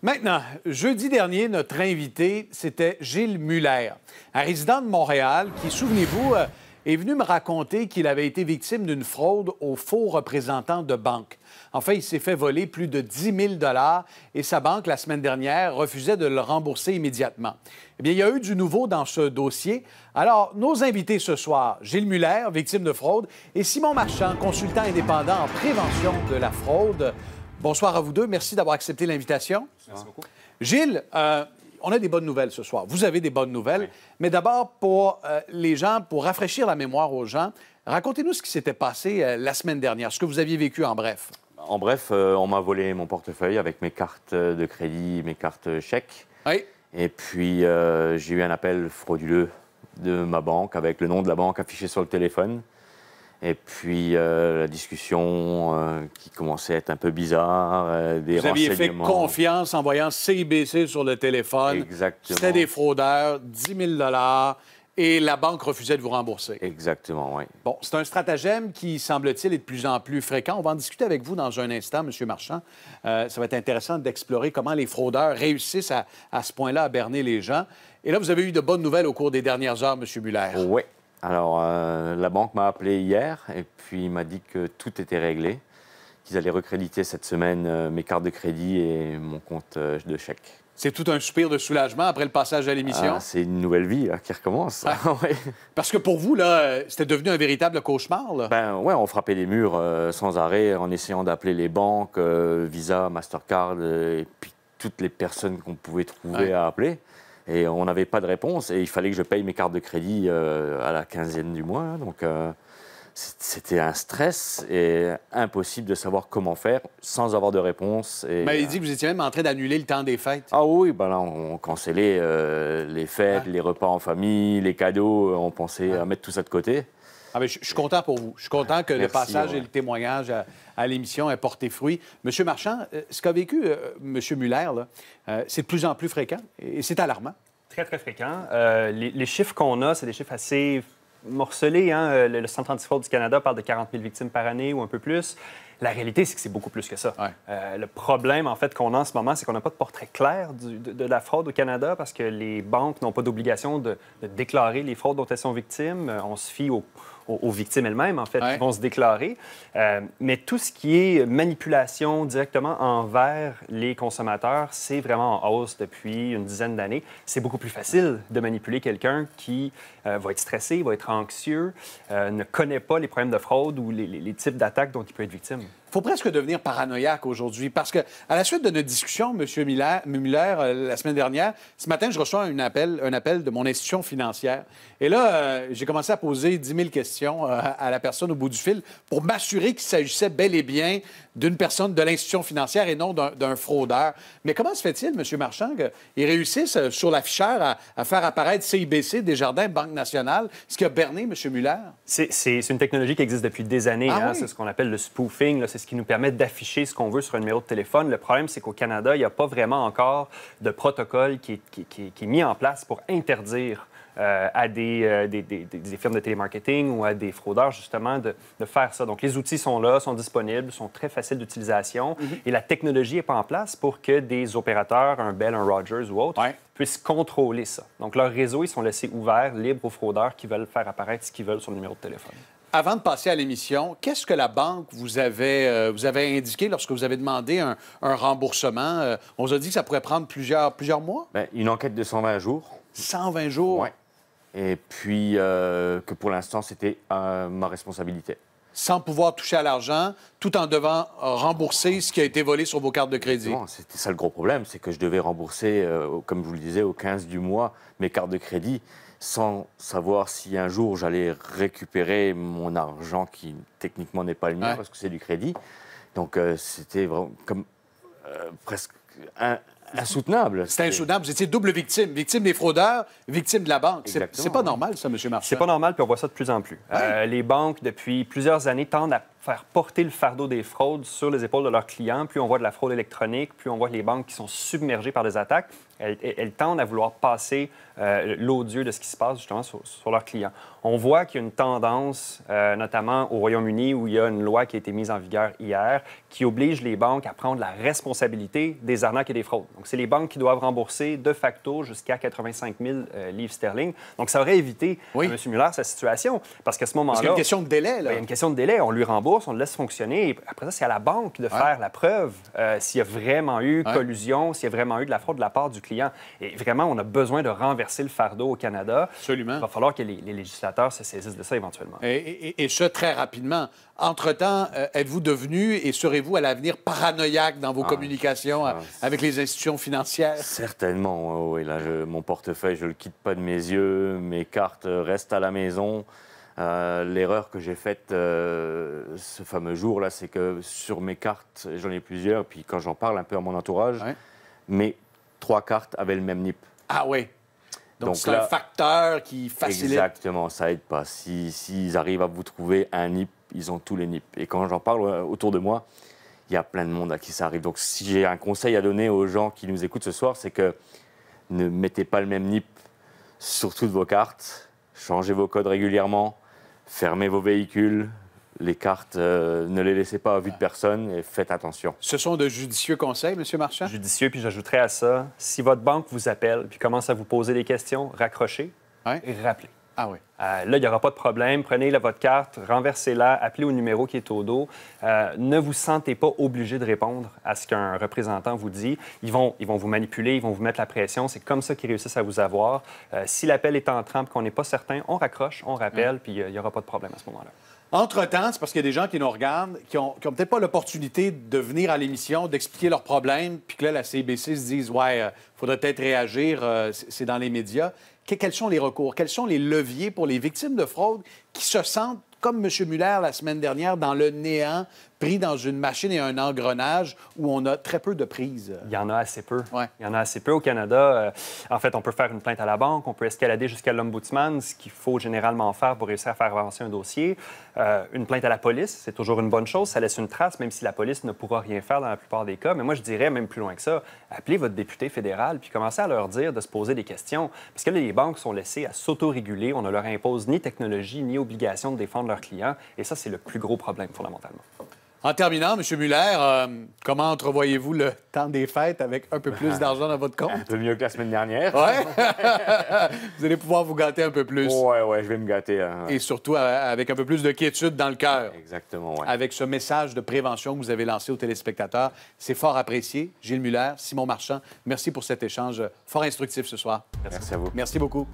Maintenant, jeudi dernier, notre invité, c'était Gilles Muller, un résident de Montréal qui, souvenez-vous, est venu me raconter qu'il avait été victime d'une fraude aux faux représentants de banque. Enfin, il s'est fait voler plus de 10 000 et sa banque, la semaine dernière, refusait de le rembourser immédiatement. Eh bien, il y a eu du nouveau dans ce dossier. Alors, nos invités ce soir, Gilles Muller, victime de fraude, et Simon Marchand, consultant indépendant en prévention de la fraude. Bonsoir à vous deux. Merci d'avoir accepté l'invitation. Merci beaucoup. Gilles, on a des bonnes nouvelles ce soir. Vous avez des bonnes nouvelles. Oui. Mais d'abord, pour les gens, pour rafraîchir la mémoire aux gens, racontez-nous ce qui s'était passé la semaine dernière, ce que vous aviez vécu en bref. En bref, on m'a volé mon portefeuille avec mes cartes de crédit, mes cartes chèques. Oui. Et puis, j'ai eu un appel frauduleux de ma banque avec le nom de la banque affiché sur le téléphone. Et puis, la discussion qui commençait à être un peu bizarre, des renseignements. Vous aviez fait confiance en voyant C.I.B.C. sur le téléphone. Exactement. C'était des fraudeurs, 10 000 et la banque refusait de vous rembourser. Exactement, oui. Bon, c'est un stratagème qui, semble-t-il, est de plus en plus fréquent. On va en discuter avec vous dans un instant, M. Marchand. Ça va être intéressant d'explorer comment les fraudeurs réussissent à ce point-là à berner les gens. Et là, vous avez eu de bonnes nouvelles au cours des dernières heures, M. Muller. Oui. Alors, la banque m'a appelé hier et puis il m'a dit que tout était réglé, qu'ils allaient recréditer cette semaine mes cartes de crédit et mon compte de chèque. C'est tout un soupir de soulagement après le passage à l'émission? Ah, c'est une nouvelle vie là, qui recommence. Ah. Ouais. Parce que pour vous, là, c'était devenu un véritable cauchemar, là. Ben ouais, on frappait les murs sans arrêt en essayant d'appeler les banques, Visa, Mastercard et puis toutes les personnes qu'on pouvait trouver ouais. à appeler. Et on n'avait pas de réponse et il fallait que je paye mes cartes de crédit à la quinzaine du mois. Donc, c'était un stress et impossible de savoir comment faire sans avoir de réponse. Et, mais il dit que vous étiez même en train d'annuler le temps des fêtes. Ah oui, ben là, on cancellait les fêtes, ah. les repas en famille, les cadeaux. On pensait ah. à mettre tout ça de côté. Ah, mais je suis content pour vous. Je suis content que le passage ouais. et le témoignage à l'émission aient porté fruit. Monsieur Marchand, ce qu'a vécu Monsieur Muller, c'est de plus en plus fréquent et c'est alarmant. Très, très fréquent. Les chiffres qu'on a, c'est des chiffres assez morcelés. Hein? Le Centre antifraude du Canada parle de 40 000 victimes par année ou un peu plus. La réalité, c'est que c'est beaucoup plus que ça. Ouais. Le problème, en fait, qu'on a en ce moment, c'est qu'on n'a pas de portrait clair de la fraude au Canada parce que les banques n'ont pas d'obligation de déclarer les fraudes dont elles sont victimes. On se fie aux victimes elles-mêmes, en fait, ouais. qui vont se déclarer. Mais tout ce qui est manipulation directement envers les consommateurs, c'est vraiment en hausse depuis une dizaine d'années. C'est beaucoup plus facile de manipuler quelqu'un qui va être stressé, va être anxieux, ne connaît pas les problèmes de fraude ou les types d'attaques dont il peut être victime. Il faut presque devenir paranoïaque aujourd'hui parce qu'à la suite de notre discussion, M. Muller, la semaine dernière, ce matin, je reçois un appel de mon institution financière. Et là, j'ai commencé à poser 10 000 questions à la personne au bout du fil pour m'assurer qu'il s'agissait bel et bien d'une personne de l'institution financière et non d'un fraudeur. Mais comment se fait-il, M. Marchand, qu'ils réussissent sur l'afficheur à faire apparaître C.I.B.C., Desjardins, Banque Nationale, ce qui a berné M. Muller? C'est une technologie qui existe depuis des années. Ah, hein? Oui. C'est ce qu'on appelle le spoofing, là. Ce qui nous permet d'afficher ce qu'on veut sur un numéro de téléphone. Le problème, c'est qu'au Canada, il n'y a pas vraiment encore de protocole qui est mis en place pour interdire à des firmes de télémarketing ou à des fraudeurs, justement, de faire ça. Donc, les outils sont là, sont disponibles, sont très faciles d'utilisation et la technologie n'est pas en place pour que des opérateurs, un Bell, un Rogers ou autre, ouais. puissent contrôler ça. Donc, leurs réseaux, ils sont laissés ouverts, libres aux fraudeurs qui veulent faire apparaître ce qu'ils veulent sur le numéro de téléphone. Avant de passer à l'émission, qu'est-ce que la banque vous avait indiqué lorsque vous avez demandé un remboursement? On vous a dit que ça pourrait prendre plusieurs mois? Bien, une enquête de 120 jours. 120 jours? Oui. Et puis que pour l'instant, c'était ma responsabilité. Sans pouvoir toucher à l'argent, tout en devant rembourser ce qui a été volé sur vos cartes de crédit. Non, c'était ça le gros problème, c'est que je devais rembourser, comme je vous le disais, au 15 du mois, mes cartes de crédit, sans savoir si un jour j'allais récupérer mon argent qui techniquement n'est pas le mien ouais. parce que c'est du crédit. Donc c'était vraiment comme presque insoutenable. C'était insoutenable. Vous étiez double victime. Victime des fraudeurs, victime de la banque. C'est pas normal, ça, M. Marchand. C'est pas normal, puis on voit ça de plus en plus. Ouais. Les banques, depuis plusieurs années, tendent à faire porter le fardeau des fraudes sur les épaules de leurs clients. Plus on voit de la fraude électronique, plus on voit les banques qui sont submergées par des attaques, elles tendent à vouloir passer l'odieux de ce qui se passe justement sur leurs clients. On voit qu'il y a une tendance, notamment au Royaume-Uni, où il y a une loi qui a été mise en vigueur hier, qui oblige les banques à prendre la responsabilité des arnaques et des fraudes. Donc, c'est les banques qui doivent rembourser de facto jusqu'à 85 000 livres sterling. Donc, ça aurait évité à M. Muller sa situation, parce qu'à ce moment-là... Parce qu'il y a une question de délai, là. Il y a une question de délai. On lui rembourse, on le laisse fonctionner. Et après ça, c'est à la banque de faire la preuve s'il y a vraiment eu collusion, s'il y a vraiment eu de la fraude de la part du client. Et vraiment, on a besoin de renverser le fardeau au Canada. Absolument. Il va falloir que les législateurs se saisissent de ça éventuellement. Et ce, très rapidement. Entre-temps, êtes-vous devenu et serez-vous à l'avenir paranoïaque dans vos communications avec les institutions financières? Certainement, oui. Là, mon portefeuille, je ne le quitte pas de mes yeux. Mes cartes restent à la maison. L'erreur que j'ai faite ce fameux jour-là, c'est que sur mes cartes, j'en ai plusieurs, puis quand j'en parle un peu à mon entourage, mes 3 cartes avaient le même NIP. Ah oui? Donc c'est un facteur qui facilite. Exactement, ça aide pas. S'ils arrivent à vous trouver un NIP, ils ont tous les NIP. Et quand j'en parle autour de moi, il y a plein de monde à qui ça arrive. Donc si j'ai un conseil à donner aux gens qui nous écoutent ce soir, c'est que ne mettez pas le même NIP sur toutes vos cartes, changez vos codes régulièrement, fermez vos véhicules, les cartes, ne les laissez pas à vue de personne et faites attention. Ce sont de judicieux conseils, M. Marchand? Judicieux, puis j'ajouterais à ça, si votre banque vous appelle puis commence à vous poser des questions, raccrochez et rappelez. Ah oui. Là, il n'y aura pas de problème. Prenez votre carte, renversez-la, appelez au numéro qui est au dos. Ne vous sentez pas obligé de répondre à ce qu'un représentant vous dit. Ils vont vous manipuler, ils vont vous mettre la pression. C'est comme ça qu'ils réussissent à vous avoir. Si l'appel est entrant et qu'on n'est pas certain, on raccroche, on rappelle, puis il n'y aura pas de problème à ce moment-là. Entre-temps, c'est parce qu'il y a des gens qui nous regardent, qui n'ont peut-être pas l'opportunité de venir à l'émission, d'expliquer leurs problèmes, puis que là, la C.I.B.C. se dise « ouais, faudrait peut-être réagir, c'est dans les médias ». Quels sont les recours? Quels sont les leviers pour les victimes de fraude qui se sentent, comme M. Muller la semaine dernière, dans le néant, pris dans une machine et un engrenage où on a très peu de prises? Il y en a assez peu. Ouais. Il y en a assez peu au Canada. En fait, on peut faire une plainte à la banque, on peut escalader jusqu'à l'Ombudsman, ce qu'il faut généralement faire pour réussir à faire avancer un dossier. Une plainte à la police, c'est toujours une bonne chose. Ça laisse une trace, même si la police ne pourra rien faire dans la plupart des cas. Mais moi, je dirais même plus loin que ça, appelez votre député fédéral puis commencez à leur dire de se poser des questions. Parce que là, les banques sont laissées à s'autoréguler. On ne leur impose ni technologie ni obligation de défendre leurs clients. Et ça, c'est le plus gros problème, fondamentalement. En terminant, M. Muller, comment entrevoyez-vous le temps des fêtes avec un peu plus d'argent dans votre compte? Un peu mieux que la semaine dernière. Oui? Vous allez pouvoir vous gâter un peu plus. Oui, oui, je vais me gâter. Hein. Et surtout avec un peu plus de quiétude dans le cœur. Exactement, oui. Avec ce message de prévention que vous avez lancé aux téléspectateurs. C'est fort apprécié. Gilles Muller, Simon Marchand, merci pour cet échange fort instructif ce soir. Merci à vous. Merci beaucoup.